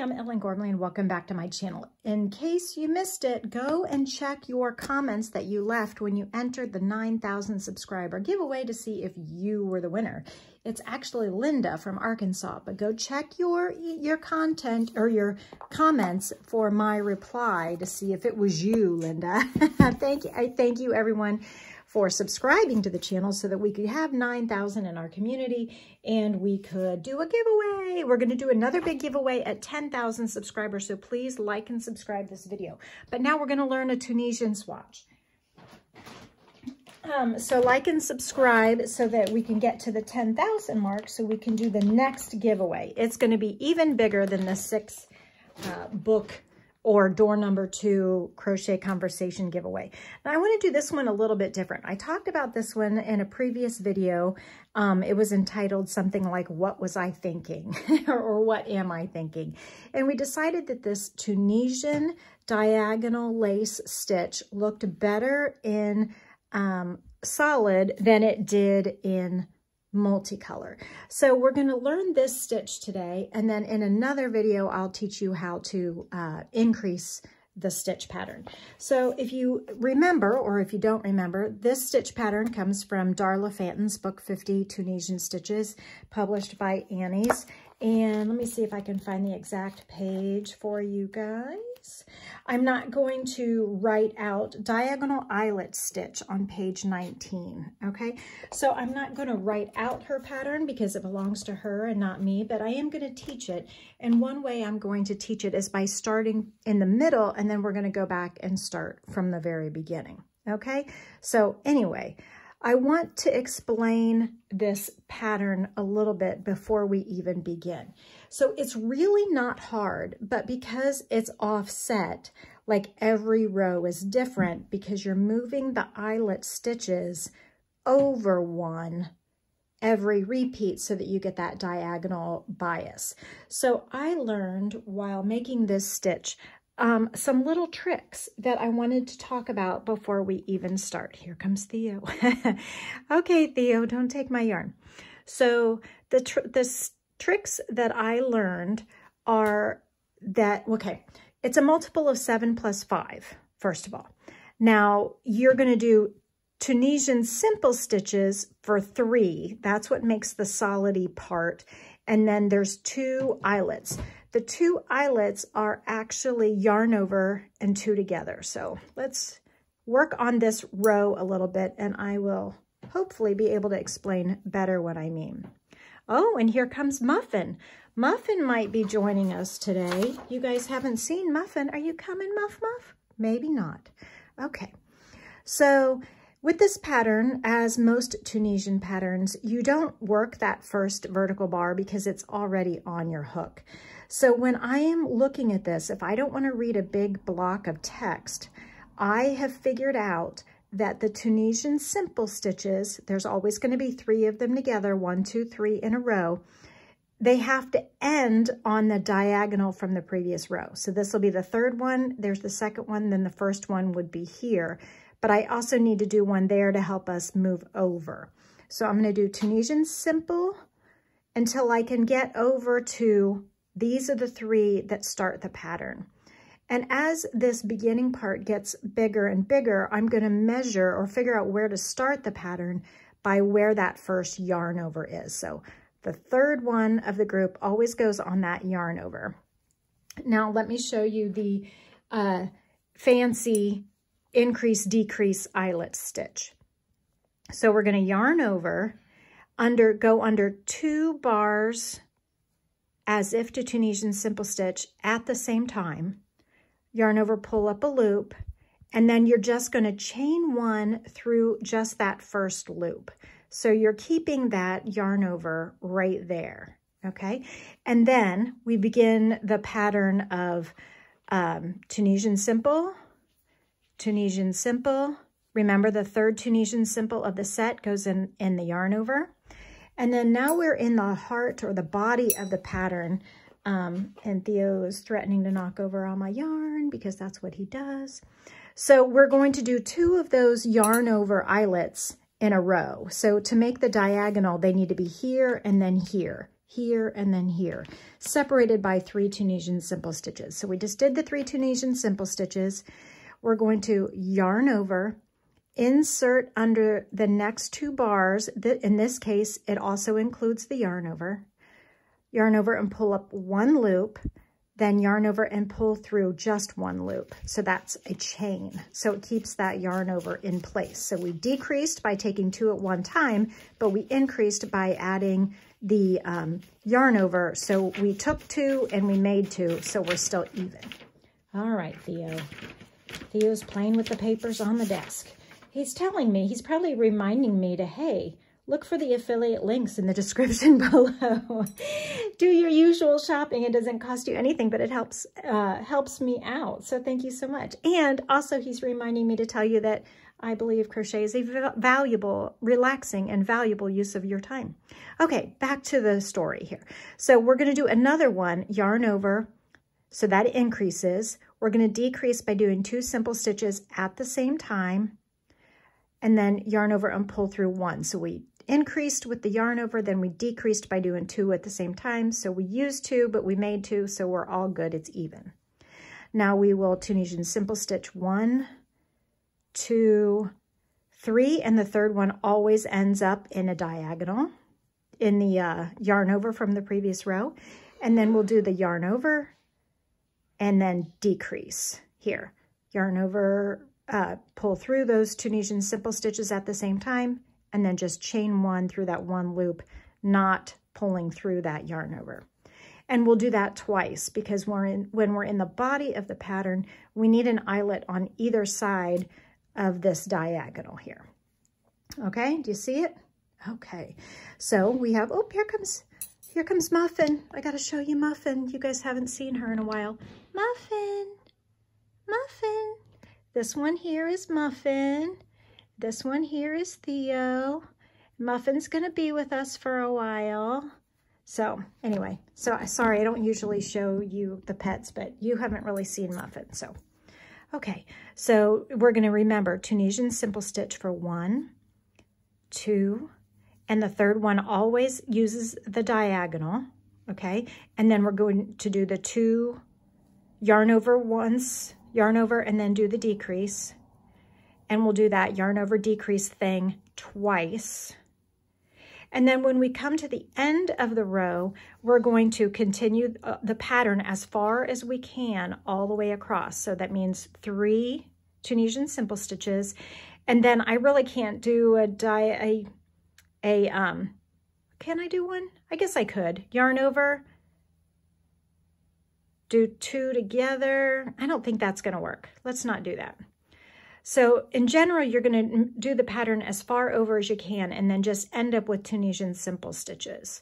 I'm Ellen Gormley and welcome back to my channel. In case you missed it, go and check your comments that you left when you entered the 9,000 subscriber giveaway to see if you were the winner. It's actually Linda from Arkansas, but go check your content or your comments for my reply to see if it was you, Linda. I thank you everyone for subscribing to the channel so that we could have 9,000 in our community and we could do a giveaway. We're going to do another big giveaway at 10,000 subscribers, so please like and subscribe this video. But now we're going to learn a Tunisian swatch. So like and subscribe so that we can get to the 10,000 mark so we can do the next giveaway. It's going to be even bigger than the 6 book or door number 2 crochet conversation giveaway. Now I want to do this one a little bit different. I talked about this one in a previous video. It was entitled something like, what was I thinking? or what am I thinking? And we decided that this Tunisian diagonal lace stitch looked better in solid than it did in multicolor. So we're going to learn this stitch today, and then in another video I'll teach you how to increase the stitch pattern. So if you remember, or if you don't remember, this stitch pattern comes from Darla Fanton's book 50 Tunisian Stitches, published by Annie's. And let me see if I can find the exact page for you guys. I'm not going to write out diagonal eyelet stitch on page 19, okay? So I'm not going to write out her pattern because it belongs to her and not me, but I am going to teach it. And one way I'm going to teach it is by starting in the middle, and then we're going to go back and start from the very beginning, okay? So anyway, I want to explain this pattern a little bit before we even begin. So it's really not hard, but because it's offset, like every row is different because you're moving the eyelet stitches over one every repeat so that you get that diagonal bias. So I learned while making this stitch some little tricks that I wanted to talk about before we even start. Here comes Theo. Okay, Theo, don't take my yarn. So the tricks that I learned are that, okay, it's a multiple of 7 plus 5, first of all. Now, you're going to do Tunisian simple stitches for 3. That's what makes the solidy part. And then there's 2 eyelets. The 2 eyelets are actually yarn over and 2 together. So let's work on this row a little bit, and I will hopefully be able to explain better what I mean. Oh, and here comes Muffin. Muffin might be joining us today. You guys haven't seen Muffin. Are you coming, Muff Muff? Maybe not. Okay. So with this pattern, as most Tunisian patterns, you don't work that first vertical bar because it's already on your hook. So when I am looking at this, if I don't want to read a big block of text, I have figured out that the Tunisian simple stitches, there's always going to be 3 of them together, 1, 2, 3 in a row. They have to end on the diagonal from the previous row. So this will be the 3rd one, there's the 2nd one, then the 1st one would be here. But I also need to do one there to help us move over. So I'm going to do Tunisian simple until I can get over to these are the 3 that start the pattern. And as this beginning part gets bigger and bigger, I'm going to measure or figure out where to start the pattern by where that first yarn over is. So the 3rd one of the group always goes on that yarn over. Now let me show you the fancy increase decrease eyelet stitch. So we're going to yarn over, go under 2 bars as if to Tunisian simple stitch at the same time, yarn over, pull up a loop, and then you're just going to chain one through just that first loop. So you're keeping that yarn over right there, okay? And then we begin the pattern of Tunisian simple, Tunisian simple. Remember, the 3rd Tunisian simple of the set goes in the yarn over. And then now we're in the heart or the body of the pattern. And Theo is threatening to knock over all my yarn because that's what he does. So we're going to do 2 of those yarn over eyelets in a row. So to make the diagonal, they need to be here and then here. here, and then here, separated by 3 Tunisian simple stitches. So we just did the 3 Tunisian simple stitches. We're going to yarn over, insert under the next 2 bars. In this case, it also includes the yarn over and pull up 1 loop, then yarn over and pull through just 1 loop. So that's a chain. So it keeps that yarn over in place. So we decreased by taking 2 at one time, but we increased by adding the yarn over. So we took 2 and we made 2, so we're still even. All right, Theo. Theo's playing with the papers on the desk. He's telling me, he's probably reminding me to, hey, look for the affiliate links in the description below. Do your usual shopping. It doesn't cost you anything, but it helps me out. So thank you so much. And also he's reminding me to tell you that I believe crochet is a valuable, relaxing, and valuable use of your time. Okay, back to the story here. So we're going to do another one, yarn over, so that increases. We're going to decrease by doing 2 simple stitches at the same time, and then yarn over and pull through 1. So we increased with the yarn over, then we decreased by doing 2 at the same time. So we used 2, but we made 2, so we're all good, it's even. Now we will Tunisian simple stitch 1, 2, 3, and the 3rd one always ends up in a diagonal in the yarn over from the previous row. And then we'll do the yarn over and then decrease here. Yarn over, pull through those Tunisian simple stitches at the same time, and then just chain 1 through that 1 loop, not pulling through that yarn over. And we'll do that twice because when we're in the body of the pattern, we need an eyelet on either side of this diagonal here. Okay, do you see it? Okay, so we have, oh, here comes Muffin. I gotta show you Muffin. You guys haven't seen her in a while. Muffin, Muffin. This one here is Muffin. This one here is Theo. Muffin's gonna be with us for a while. So anyway, sorry, I don't usually show you the pets, but you haven't really seen Muffin, so. Okay, so we're gonna remember Tunisian simple stitch for 1, 2, and the 3rd one always uses the diagonal, okay? And then we're going to do the 2 yarn over once, yarn over, and then do the decrease. And we'll do that yarn over decrease thing twice. And then when we come to the end of the row, we're going to continue the pattern as far as we can all the way across. So that means 3 Tunisian simple stitches. And then I really can't do can I do one? I guess I could. Yarn over, do 2 together. I don't think that's gonna work. Let's not do that. So in general, you're going to do the pattern as far over as you can and then just end up with Tunisian simple stitches.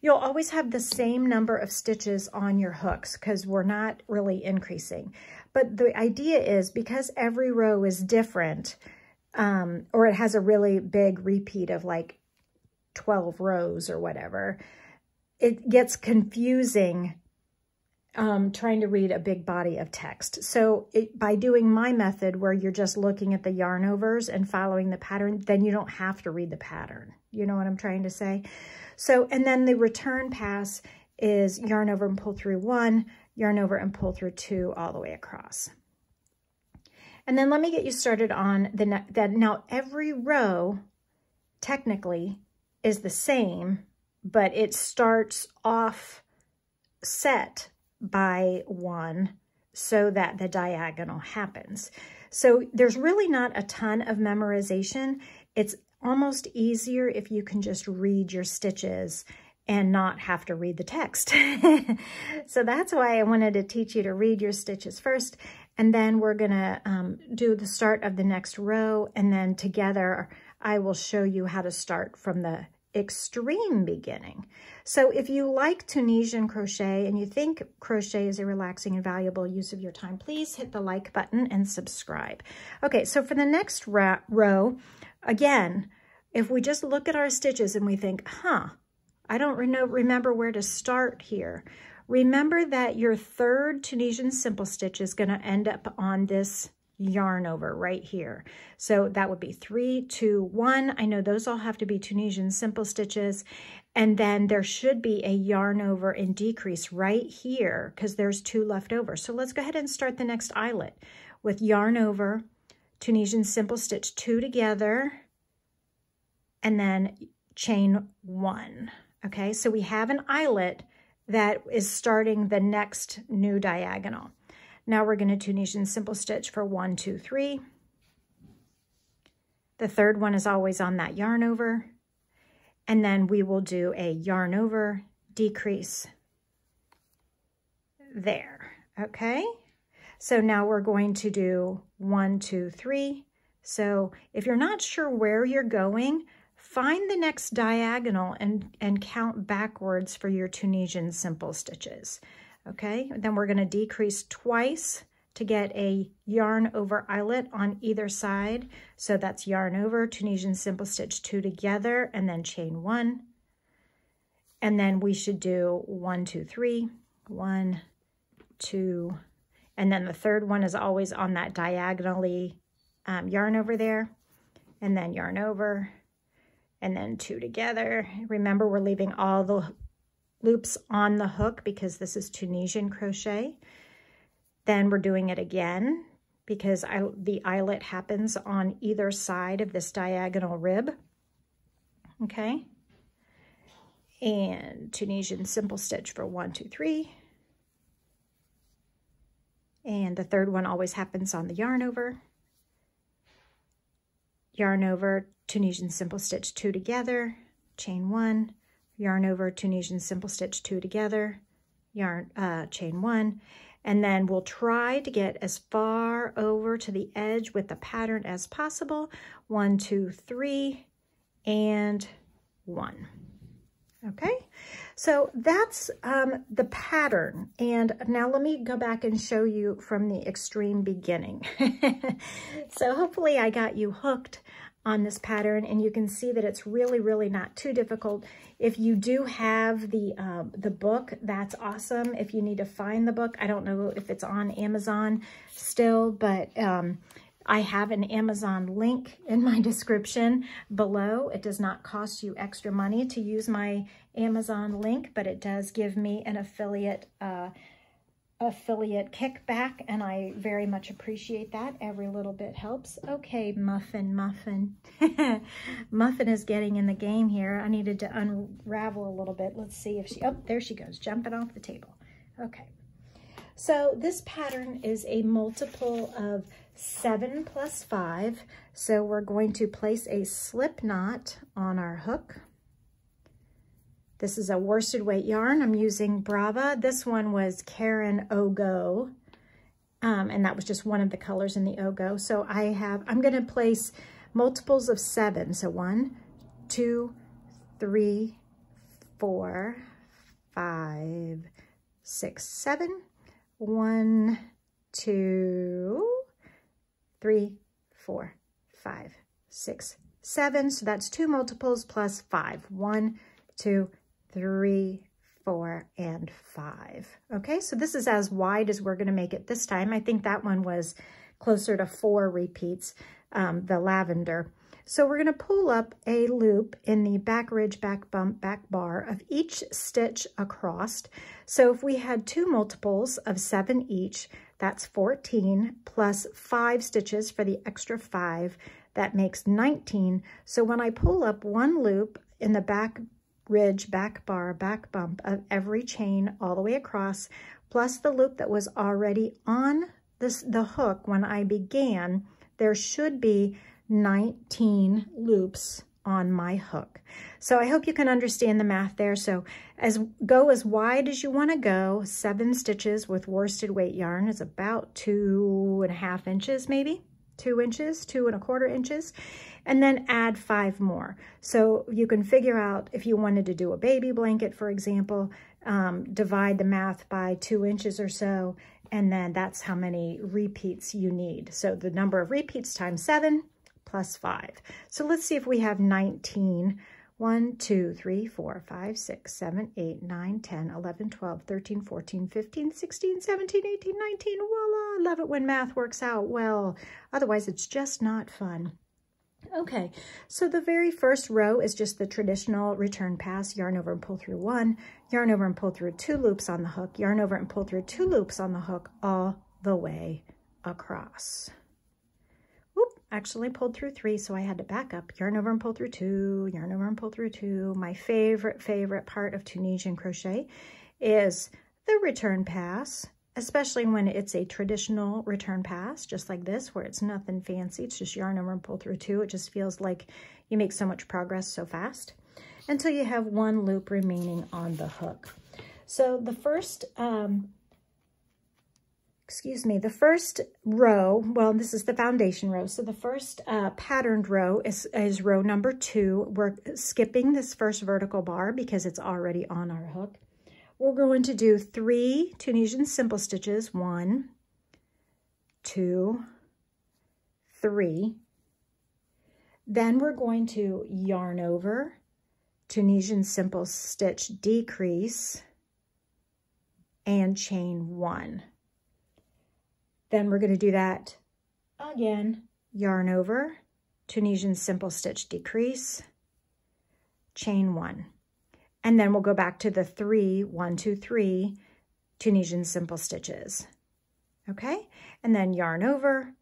You'll always have the same number of stitches on your hooks because we're not really increasing. But the idea is because every row is different, or it has a really big repeat of like 12 rows or whatever, it gets confusing trying to read a big body of text. So by doing my method where you're just looking at the yarn overs and following the pattern, then you don't have to read the pattern. You know what I'm trying to say? So, and then the return pass is yarn over and pull through 1, yarn over and pull through 2 all the way across. And then let me get you started on the next. Now every row technically is the same, but it starts off set by 1 so that the diagonal happens. So there's really not a ton of memorization. It's almost easier if you can just read your stitches and not have to read the text. So that's why I wanted to teach you to read your stitches first, and then we're gonna do the start of the next row, and then together I will show you how to start from the extreme beginning. So if you like Tunisian crochet and you think crochet is a relaxing and valuable use of your time, please hit the like button and subscribe. Okay, so for the next row, again, if we just look at our stitches and we think, huh, I don't remember where to start here. Remember that your 3rd Tunisian simple stitch is going to end up on this yarn over right here. So that would be 3, 2, 1. I know those all have to be Tunisian simple stitches. And then there should be a yarn over and decrease right here because there's 2 left over. So let's go ahead and start the next eyelet with yarn over, Tunisian simple stitch 2 together, and then chain 1. Okay, so we have an eyelet that is starting the next new diagonal. Now we're going to Tunisian simple stitch for 1, 2, 3. The third one is always on that yarn over. And then we will do a yarn over, decrease there, okay? So now we're going to do 1, 2, 3. So if you're not sure where you're going, find the next diagonal and count backwards for your Tunisian simple stitches, okay? Then we're gonna decrease twice to get a yarn over eyelet on either side. So that's yarn over, Tunisian simple stitch 2 together, and then chain 1. And then we should do 1, 2, 3, 1, 2, and then the third one is always on that diagonally yarn over there, and then yarn over, and then 2 together. Remember, we're leaving all the loops on the hook because this is Tunisian crochet. Then we're doing it again because the eyelet happens on either side of this diagonal rib, okay? And Tunisian simple stitch for 1, 2, 3. And the third one always happens on the yarn over, Tunisian simple stitch 2 together, chain 1, yarn over, Tunisian simple stitch 2 together, chain 1. And then we'll try to get as far over to the edge with the pattern as possible. 1, 2, 3, and 1. Okay, so that's the pattern. And now let me go back and show you from the extreme beginning. So hopefully I got you hooked on this pattern, and you can see that it's really, really not too difficult. If you do have the book, that's awesome. If you need to find the book, I don't know if it's on Amazon still, but I have an Amazon link in my description below. It does not cost you extra money to use my Amazon link, but it does give me an affiliate kickback, and I very much appreciate that. Every little bit helps. Okay, Muffin. Muffin is getting in the game here. I needed to unravel a little bit. Let's see if she, oh, there she goes, jumping off the table. Okay, so this pattern is a multiple of 7 plus 5. So we're going to place a slip knot on our hook. This is a worsted weight yarn. I'm using Brava. This one was Karen Ogo, and that was just one of the colors in the Ogo. So I'm gonna place multiples of 7. So 1, 2, 3, 4, 5, 6, 7. 1, 2, 3, 4, 5, 6, 7. So that's 2 multiples plus 5. 1, 2, 3, 4, and 5. Okay, so this is as wide as we're going to make it this time. I think that one was closer to 4 repeats, the lavender. So we're going to pull up a loop in the back ridge, back bump, back bar of each stitch across. So if we had 2 multiples of 7 each, that's 14 plus 5 stitches for the extra 5. That makes 19. So when I pull up one loop in the back ridge, back bar, back bump of every chain all the way across, plus the loop that was already on the hook when I began, there should be 19 loops on my hook. So I hope you can understand the math there. So go as wide as you want to go. 7 stitches with worsted weight yarn is about 2.5 inches, maybe 2 inches, 2.25 inches, and then add 5 more. So you can figure out if you wanted to do a baby blanket, for example, divide the math by 2 inches or so, and then that's how many repeats you need. So the number of repeats times 7 plus 5. So let's see if we have 19 1, 2, 3, 4, 5, 6, 7, 8, 9, 10, 11, 12, 13, 14, 15, 16, 17, 18, 19. Voila! I love it when math works out well. Otherwise, it's just not fun. Okay, so the very first row is just the traditional return pass, yarn over and pull through one, yarn over and pull through two loops on the hook, yarn over and pull through two loops on the hook all the way across. Oop, actually pulled through three, so I had to back up, yarn over and pull through two, yarn over and pull through two. My favorite part of Tunisian crochet is the return pass, especially when it's a traditional return pass, just like this, where it's nothing fancy. It's just yarn over and pull through two. It just feels like you make so much progress so fast until you have one loop remaining on the hook. So the first, the first row, well, this is the foundation row. So the first patterned row is row number two. We're skipping this first vertical bar because it's already on our hook. We're going to do three Tunisian simple stitches, 1, 2, 3. Then we're going to yarn over, Tunisian simple stitch decrease, and chain one. Then we're going to do that again, yarn over, Tunisian simple stitch decrease, chain one. And then we'll go back to the 3, 1, 2, 3 Tunisian simple stitches. Okay, and then yarn over,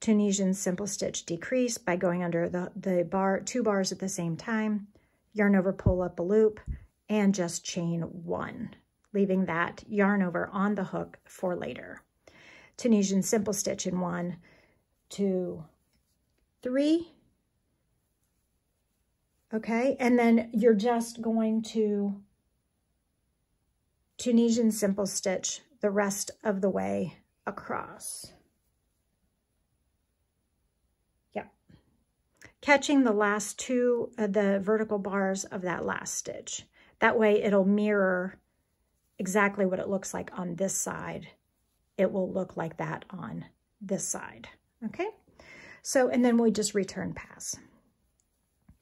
Tunisian simple stitch decrease by going under the bar, two bars at the same time, yarn over, pull up a loop, and just chain one, leaving that yarn over on the hook for later. Tunisian simple stitch in 1, 2, 3. Okay, and then you're just going to Tunisian simple stitch the rest of the way across. Yep. Catching the last two, the vertical bars of that last stitch. That way it'll mirror exactly what it looks like on this side. It will look like that on this side. Okay, so and then we just return pass.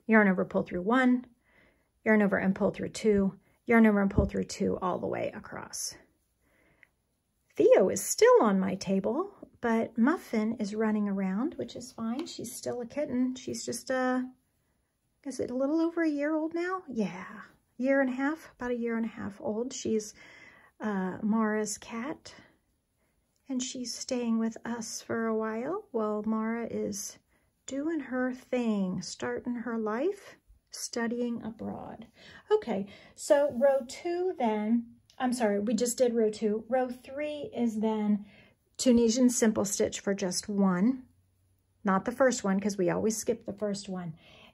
Yarn over, pull through one, yarn over and pull through two, yarn over and pull through two all the way across. Theo is still on my table, but Muffin is running around, which is fine. She's still a kitten. She's just, is it a little over a year old now? Yeah, year and a half, about a year and a half old. She's Mara's cat, and she's staying with us for a while while Mara is doing her thing, starting her life, studying abroad. Okay, so row two then, I'm sorry, we just did row two. Row three is then Tunisian simple stitch for just one, not the first one, because we always skip the first one.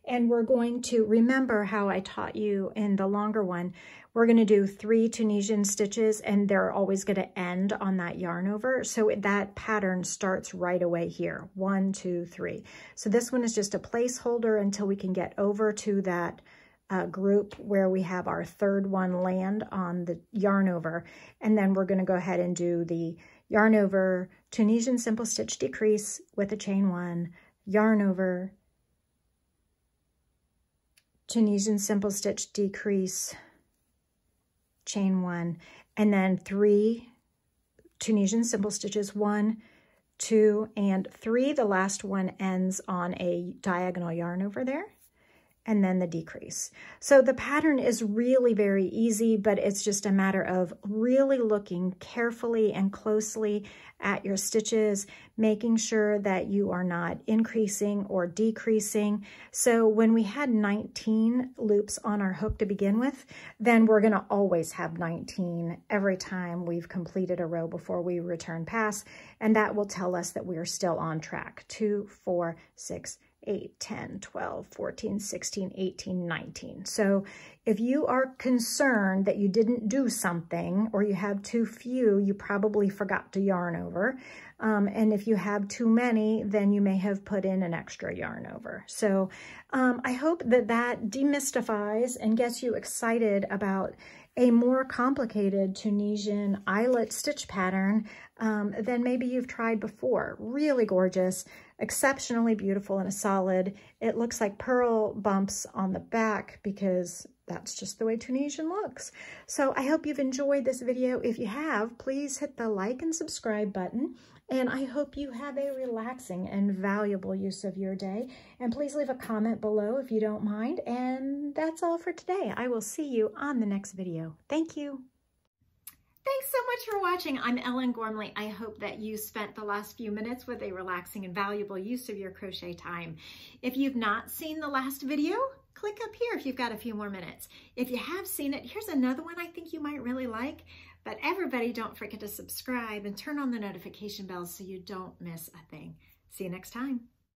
And we're going to, remember how I taught you in the longer one, we're going to do three Tunisian stitches and they're always going to end on that yarn over. So that pattern starts right away here. 1, 2, 3. So this one is just a placeholder until we can get over to that group where we have our third one land on the yarn over. And then we're going to go ahead and do the yarn over, Tunisian simple stitch decrease with a chain one, yarn over, Tunisian simple stitch decrease, chain one, and then three Tunisian simple stitches, 1, 2, and 3. The last one ends on a diagonal yarn over there, and then the decrease. So the pattern is really very easy, but it's just a matter of really looking carefully and closely at your stitches, making sure that you are not increasing or decreasing. So when we had 19 loops on our hook to begin with, then we're going to always have 19 every time we've completed a row before we return pass, and that will tell us that we are still on track. 2, 4, 6, 8, 10, 12, 14, 16, 18, 19. So if you are concerned that you didn't do something or you have too few, you probably forgot to yarn over. And if you have too many, then you may have put in an extra yarn over. So I hope that that demystifies and gets you excited about a more complicated Tunisian eyelet stitch pattern than maybe you've tried before. Really gorgeous. exceptionally beautiful and a solid. It looks like pearl bumps on the back because that's just the way Tunisian looks. So I hope you've enjoyed this video. If you have, please hit the like and subscribe button. And I hope you have a relaxing and valuable use of your day. And please leave a comment below if you don't mind. And that's all for today. I will see you on the next video. Thank you. Thanks so much for watching. I'm Ellen Gormley. I hope that you spent the last few minutes with a relaxing and valuable use of your crochet time. If you've not seen the last video, click up here if you've got a few more minutes. If you have seen it, here's another one I think you might really like. But everybody, don't forget to subscribe and turn on the notification bell so you don't miss a thing. See you next time.